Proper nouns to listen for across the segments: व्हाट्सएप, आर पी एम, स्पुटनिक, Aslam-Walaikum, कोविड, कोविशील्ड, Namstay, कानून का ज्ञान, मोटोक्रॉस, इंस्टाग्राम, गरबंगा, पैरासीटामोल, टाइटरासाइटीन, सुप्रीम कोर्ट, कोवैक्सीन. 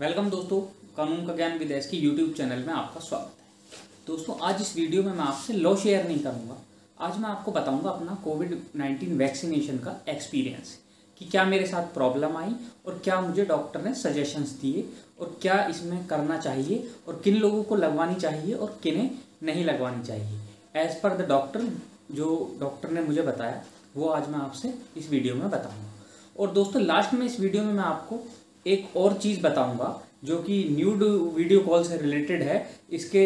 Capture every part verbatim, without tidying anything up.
Welcome दोस्तों, कानून का ज्ञान विदेश की यूट्यूब चैनल में आपका स्वागत है। दोस्तों आज इस वीडियो में मैं आपसे लॉ शेयर नहीं करूंगा। आज मैं आपको बताऊंगा अपना कोविड नाइन्टीन वैक्सीनेशन का एक्सपीरियंस कि क्या मेरे साथ प्रॉब्लम आई और क्या मुझे डॉक्टर ने सजेशंस दिए और क्या इसमें करना चाहिए और किन लोगों को लगवानी चाहिए और किन्हें नहीं लगवानी चाहिए एज़ पर द डॉक्टर, जो डॉक्टर ने मुझे बताया वो आज मैं आपसे इस वीडियो में बताऊँगा। और दोस्तों लास्ट में इस वीडियो में मैं आपको एक और चीज़ बताऊंगा जो कि न्यूड वीडियो कॉल से रिलेटेड है। इसके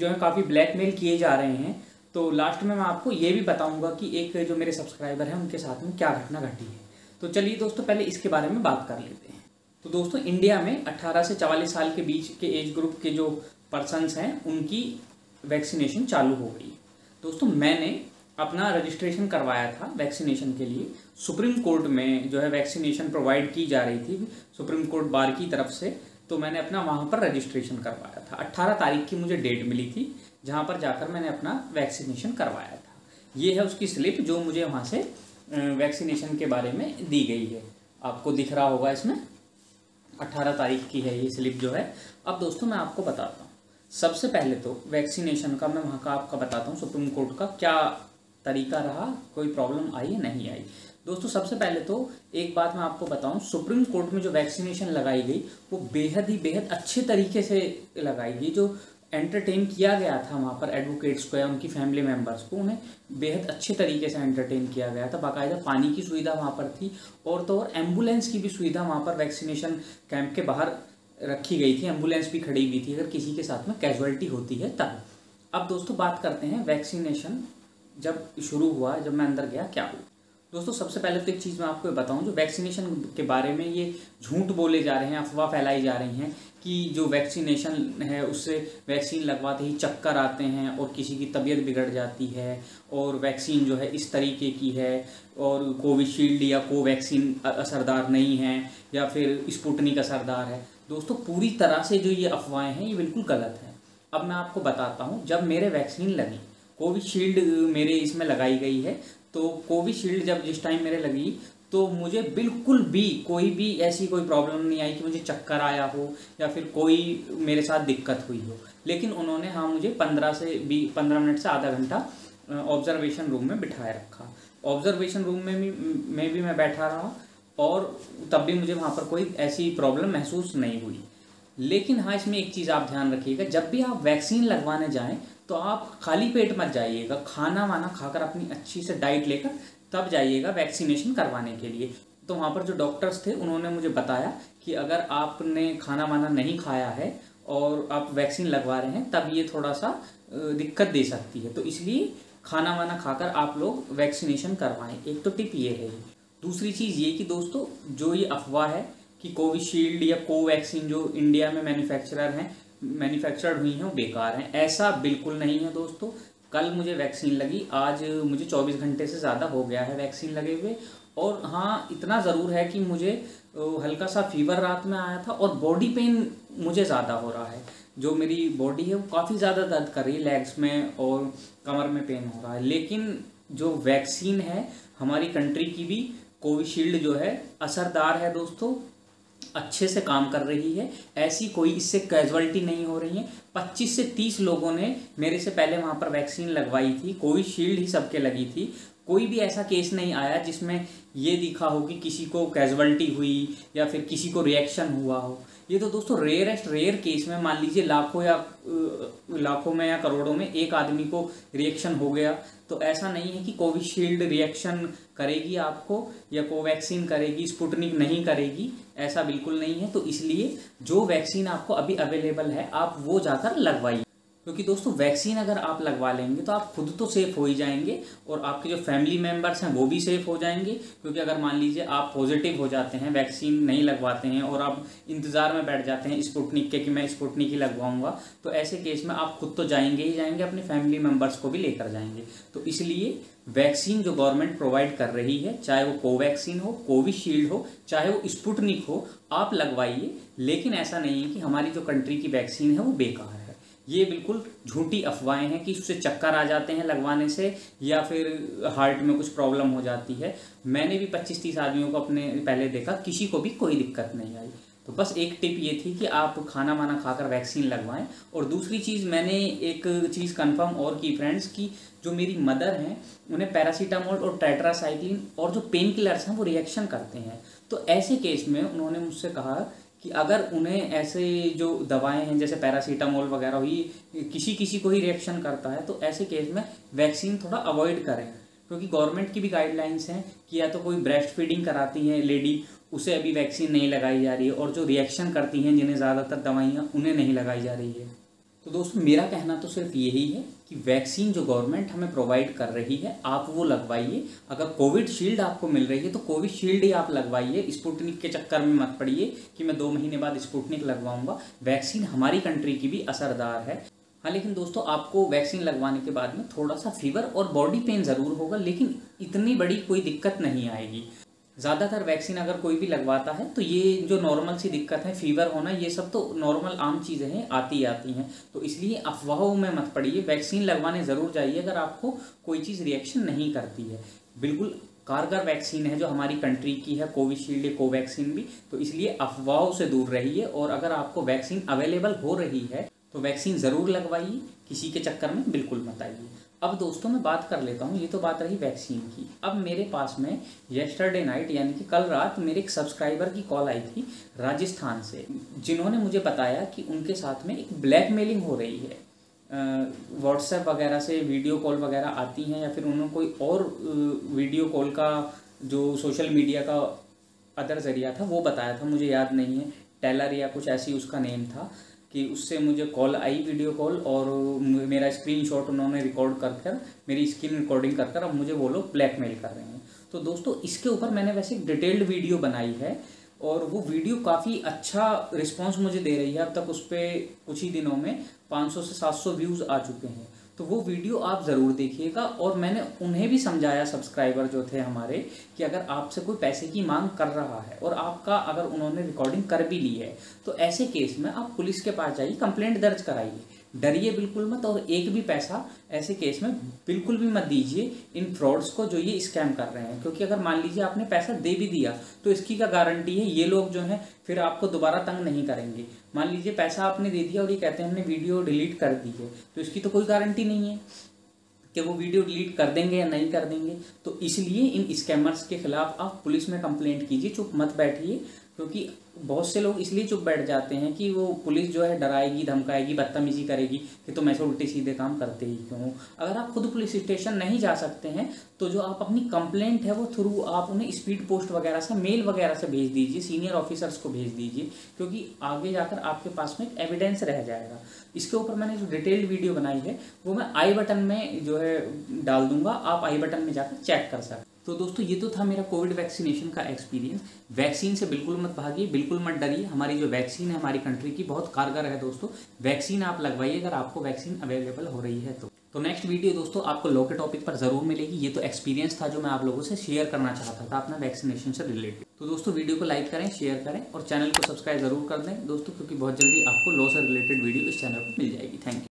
जो है काफ़ी ब्लैकमेल किए जा रहे हैं, तो लास्ट में मैं आपको ये भी बताऊंगा कि एक जो मेरे सब्सक्राइबर हैं उनके साथ में क्या घटना घटी है। तो चलिए दोस्तों पहले इसके बारे में बात कर लेते हैं। तो दोस्तों इंडिया में अट्ठारह से चवालीस साल के बीच के एज ग्रुप के जो पर्सनस हैं उनकी वैक्सीनेशन चालू हो गई। दोस्तों मैंने अपना रजिस्ट्रेशन करवाया था वैक्सीनेशन के लिए। सुप्रीम कोर्ट में जो है वैक्सीनेशन प्रोवाइड की जा रही थी सुप्रीम कोर्ट बार की तरफ से, तो मैंने अपना वहाँ पर रजिस्ट्रेशन करवाया था। अट्ठारह तारीख की मुझे डेट मिली थी जहाँ पर जाकर मैंने अपना वैक्सीनेशन करवाया था। ये है उसकी स्लिप जो मुझे वहाँ से वैक्सीनेशन के बारे में दी गई है, आपको दिख रहा होगा इसमें अट्ठारह तारीख की है ये स्लिप जो है। अब दोस्तों मैं आपको बताता हूँ, सबसे पहले तो वैक्सीनेशन का मैं वहाँ का आपका बताता हूँ सुप्रीम कोर्ट का क्या तरीका रहा, कोई प्रॉब्लम आई या नहीं आई। दोस्तों सबसे पहले तो एक बात मैं आपको बताऊं, सुप्रीम कोर्ट में जो वैक्सीनेशन लगाई गई वो बेहद ही बेहद अच्छे तरीके से लगाई गई। जो एंटरटेन किया गया था वहाँ पर एडवोकेट्स को या उनकी फैमिली मेम्बर्स को, उन्हें बेहद अच्छे तरीके से एंटरटेन किया गया था। बाकायदा पानी की सुविधा वहाँ पर थी और तो और एम्बुलेंस की भी सुविधा वहाँ पर वैक्सीनेशन कैंप के बाहर रखी गई थी। एम्बुलेंस भी खड़ी हुई थी अगर किसी के साथ में कैजुअल्टी होती है तब। अब दोस्तों बात करते हैं वैक्सीनेशन जब शुरू हुआ, जब मैं अंदर गया क्या हुआ। दोस्तों सबसे पहले तो एक चीज़ मैं आपको बताऊं, जो वैक्सीनेशन के बारे में ये झूठ बोले जा रहे हैं, अफवाह फैलाई जा रही हैं कि जो वैक्सीनेशन है उससे वैक्सीन लगवाते ही चक्कर आते हैं और किसी की तबीयत बिगड़ जाती है और वैक्सीन जो है इस तरीके की है और कोविशील्ड या कोवैक्सीन असरदार नहीं है या फिर स्पुटनिक असरदार है। दोस्तों पूरी तरह से जो ये अफवाहें हैं ये बिल्कुल गलत है। अब मैं आपको बताता हूँ, जब मेरे वैक्सीन लगी कोविशील्ड मेरे इसमें लगाई गई है, तो कोविशील्ड जब जिस टाइम मेरे लगी तो मुझे बिल्कुल भी कोई भी ऐसी कोई प्रॉब्लम नहीं आई कि मुझे चक्कर आया हो या फिर कोई मेरे साथ दिक्कत हुई हो। लेकिन उन्होंने हाँ मुझे पंद्रह से भी पंद्रह मिनट से आधा घंटा ऑब्जर्वेशन रूम में बिठाए रखा। ऑब्जर्वेशन रूम में भी में भी मैं बैठा रहा और तब भी मुझे वहाँ पर कोई ऐसी प्रॉब्लम महसूस नहीं हुई। लेकिन हाँ इसमें एक चीज़ आप ध्यान रखिएगा, जब भी आप वैक्सीन लगवाने जाएँ तो आप खाली पेट मत जाइएगा, खाना वाना खाकर अपनी अच्छी से डाइट लेकर तब जाइएगा वैक्सीनेशन करवाने के लिए। तो वहाँ पर जो डॉक्टर्स थे उन्होंने मुझे बताया कि अगर आपने खाना वाना नहीं खाया है और आप वैक्सीन लगवा रहे हैं तब ये थोड़ा सा दिक्कत दे सकती है, तो इसलिए खाना वाना खाकर आप लोग वैक्सीनेशन करवाएं। एक तो टिप ये है। दूसरी चीज़ ये कि दोस्तों जो ये अफवाह है कि कोविशील्ड या कोवैक्सीन जो इंडिया में मैन्युफैक्चरर हैं मैन्युफैक्चर्ड हुई हैं वो बेकार हैं, ऐसा बिल्कुल नहीं है। दोस्तों कल मुझे वैक्सीन लगी, आज मुझे चौबीस घंटे से ज़्यादा हो गया है वैक्सीन लगे हुए। और हाँ इतना ज़रूर है कि मुझे हल्का सा फीवर रात में आया था और बॉडी पेन मुझे ज़्यादा हो रहा है। जो मेरी बॉडी है वो काफ़ी ज़्यादा दर्द कर रही है, लेग्स में और कमर में पेन हो रहा है। लेकिन जो वैक्सीन है हमारी कंट्री की भी कोविशील्ड जो है असरदार है दोस्तों, अच्छे से काम कर रही है, ऐसी कोई इससे कैजुअल्टी नहीं हो रही है। पच्चीस से तीस लोगों ने मेरे से पहले वहाँ पर वैक्सीन लगवाई थी, कोविशील्ड ही सबके लगी थी। कोई भी ऐसा केस नहीं आया जिसमें ये दिखा हो कि किसी को कैजुअल्टी हुई या फिर किसी को रिएक्शन हुआ हो। ये तो दोस्तों रेयरेस्ट रेयर केस में, मान लीजिए लाखों या लाखों में या करोड़ों में एक आदमी को रिएक्शन हो गया, तो ऐसा नहीं है कि कोविशील्ड रिएक्शन करेगी आपको या कोवैक्सीन करेगी, स्पुटनिक नहीं करेगी, ऐसा बिल्कुल नहीं है। तो इसलिए जो वैक्सीन आपको अभी अवेलेबल है आप वो जाकर लगवाइए, क्योंकि दोस्तों वैक्सीन अगर आप लगवा लेंगे तो आप खुद तो सेफ़ हो ही जाएंगे और आपके जो फैमिली मेम्बर्स हैं वो भी सेफ़ हो जाएंगे। क्योंकि अगर मान लीजिए आप पॉजिटिव हो जाते हैं, वैक्सीन नहीं लगवाते हैं और आप इंतज़ार में बैठ जाते हैं स्पुटनिक के कि मैं स्पुटनिक ही लगवाऊंगा, तो ऐसे केस में आप खुद तो जाएंगे ही जाएंगे, अपने फैमिली मेम्बर्स को भी लेकर जाएंगे। तो इसलिए वैक्सीन जो गवर्नमेंट प्रोवाइड कर रही है, चाहे वो कोवैक्सीन हो, कोविशील्ड हो, चाहे वो स्पुटनिक हो, आप लगवाइए। लेकिन ऐसा नहीं है कि हमारी जो कंट्री की वैक्सीन है वो बेकार है। ये बिल्कुल झूठी अफवाहें हैं कि उससे चक्कर आ जाते हैं लगवाने से या फिर हार्ट में कुछ प्रॉब्लम हो जाती है। मैंने भी पच्चीस तीस आदमियों को अपने पहले देखा, किसी को भी कोई दिक्कत नहीं आई। तो बस एक टिप ये थी कि आप खाना वाना खाकर वैक्सीन लगवाएं। और दूसरी चीज़ मैंने एक चीज़ कंफर्म और की फ्रेंड्स कि जो मेरी मदर हैं उन्हें पैरासीटामोल और टाइटरासाइटीन और जो पेन किलर्स हैं वो रिएक्शन करते हैं, तो ऐसे केस में उन्होंने मुझसे कहा कि अगर उन्हें ऐसे जो दवाएं हैं जैसे पैरासीटामोल वगैरह हुई किसी किसी को ही रिएक्शन करता है तो ऐसे केस में वैक्सीन थोड़ा अवॉइड करें, क्योंकि गवर्नमेंट की भी गाइडलाइंस हैं कि या तो कोई ब्रेस्ट फीडिंग कराती है लेडी उसे अभी वैक्सीन नहीं लगाई जा रही है, और जो रिएक्शन करती हैं जिन्हें ज़्यादातर दवाइयाँ उन्हें नहीं लगाई जा रही है। तो दोस्तों मेरा कहना तो सिर्फ यही है कि वैक्सीन जो गवर्नमेंट हमें प्रोवाइड कर रही है आप वो लगवाइए। अगर कोविशील्ड आपको मिल रही है तो कोविशील्ड ही आप लगवाइए, स्पुटनिक के चक्कर में मत पड़िए कि मैं दो महीने बाद स्पुटनिक लगवाऊंगा। वैक्सीन हमारी कंट्री की भी असरदार है। हाँ, लेकिन दोस्तों आपको वैक्सीन लगवाने के बाद में थोड़ा सा फीवर और बॉडी पेन ज़रूर होगा, लेकिन इतनी बड़ी कोई दिक्कत नहीं आएगी। ज़्यादातर वैक्सीन अगर कोई भी लगवाता है तो ये जो नॉर्मल सी दिक्कत है, फीवर होना, ये सब तो नॉर्मल आम चीज़ें हैं, आती आती हैं। तो इसलिए अफवाहों में मत पड़िए, वैक्सीन लगवाने ज़रूर जाइए अगर आपको कोई चीज़ रिएक्शन नहीं करती है। बिल्कुल कारगर वैक्सीन है जो हमारी कंट्री की है, कोविशील्ड या कोवैक्सीन भी, तो इसलिए अफवाहों से दूर रहिए। और अगर आपको वैक्सीन अवेलेबल हो रही है तो वैक्सीन ज़रूर लगवाइए, किसी के चक्कर में बिल्कुल मत आइए। अब दोस्तों मैं बात कर लेता हूँ, ये तो बात रही वैक्सीन की। अब मेरे पास में येस्टरडे नाइट यानी कि कल रात मेरे एक सब्सक्राइबर की कॉल आई थी राजस्थान से, जिन्होंने मुझे बताया कि उनके साथ में एक ब्लैकमेलिंग हो रही है। व्हाट्सएप वगैरह से वीडियो कॉल वगैरह आती हैं या फिर उन्होंने कोई और वीडियो कॉल का जो सोशल मीडिया का अदर जरिया था वो बताया था, मुझे याद नहीं है, टेलर या कुछ ऐसी उसका नेम था, कि उससे मुझे कॉल आई वीडियो कॉल और मेरा स्क्रीनशॉट उन्होंने रिकॉर्ड कर कर मेरी स्क्रीन रिकॉर्डिंग कर कर अब मुझे वो लोग ब्लैकमेल कर रहे हैं। तो दोस्तों इसके ऊपर मैंने वैसे एक डिटेल्ड वीडियो बनाई है और वो वीडियो काफ़ी अच्छा रिस्पांस मुझे दे रही है। अब तक उस पर कुछ ही दिनों में पाँच सौ से सात सौ व्यूज़ आ चुके हैं, तो वो वीडियो आप ज़रूर देखिएगा। और मैंने उन्हें भी समझाया, सब्सक्राइबर जो थे हमारे, कि अगर आपसे कोई पैसे की मांग कर रहा है और आपका अगर उन्होंने रिकॉर्डिंग कर भी ली है तो ऐसे केस में आप पुलिस के पास जाइए, कंप्लेंट दर्ज कराइए, डरिए बिल्कुल मत। और एक भी पैसा ऐसे केस में बिल्कुल भी मत दीजिए इन फ्रॉड्स को जो ये स्कैम कर रहे हैं, क्योंकि अगर मान लीजिए आपने पैसा दे भी दिया तो इसकी क्या गारंटी है ये लोग जो है फिर आपको दोबारा तंग नहीं करेंगे। मान लीजिए पैसा आपने दे दिया और ये कहते हैं हमने वीडियो डिलीट कर दी है, तो इसकी तो कोई गारंटी नहीं है कि वो वीडियो डिलीट कर देंगे या नहीं कर देंगे। तो इसलिए इन स्कैमर्स के खिलाफ आप पुलिस में कंप्लेंट कीजिए, चुप मत बैठिए, क्योंकि बहुत से लोग इसलिए चुप बैठ जाते हैं कि वो पुलिस जो है डराएगी, धमकाएगी, बदतमीजी करेगी कि तुम ऐसे उल्टे सीधे काम करते ही क्यों। अगर आप खुद पुलिस स्टेशन नहीं जा सकते हैं तो जो आप अपनी कंप्लेंट है वो थ्रू आप उन्हें स्पीड पोस्ट वगैरह से, मेल वगैरह से भेज दीजिए, सीनियर ऑफिसर्स को भेज दीजिए, क्योंकि आगे जाकर आपके पास में एक एविडेंस रह जाएगा। इसके ऊपर मैंने जो डिटेल्ड वीडियो बनाई है वो मैं आई बटन में जो है डाल दूंगा, आप आई बटन में जाकर चेक कर सकते। तो दोस्तों ये तो था मेरा कोविड वैक्सीनेशन का एक्सपीरियंस। वैक्सीन से बिल्कुल मत भागिए, बिल्कुल मत डरिए, हमारी जो वैक्सीन है हमारी कंट्री की बहुत कारगर है दोस्तों। वैक्सीन आप लगवाइए अगर आपको वैक्सीन अवेलेबल हो रही है तो। तो नेक्स्ट वीडियो दोस्तों आपको लॉ के टॉपिक पर ज़रूर मिलेगी। ये तो एक्सपीरियंस था जो मैं आप लोगों से शेयर करना चाहता था अपना वैक्सीनेशन से रिलेटेड। तो दोस्तों वीडियो को लाइक करें, शेयर करें और चैनल को सब्सक्राइब जरूर कर दें दोस्तों, क्योंकि बहुत जल्दी आपको लॉ से रिलेटेड वीडियो इस चैनल पर मिल जाएगी। Thank you.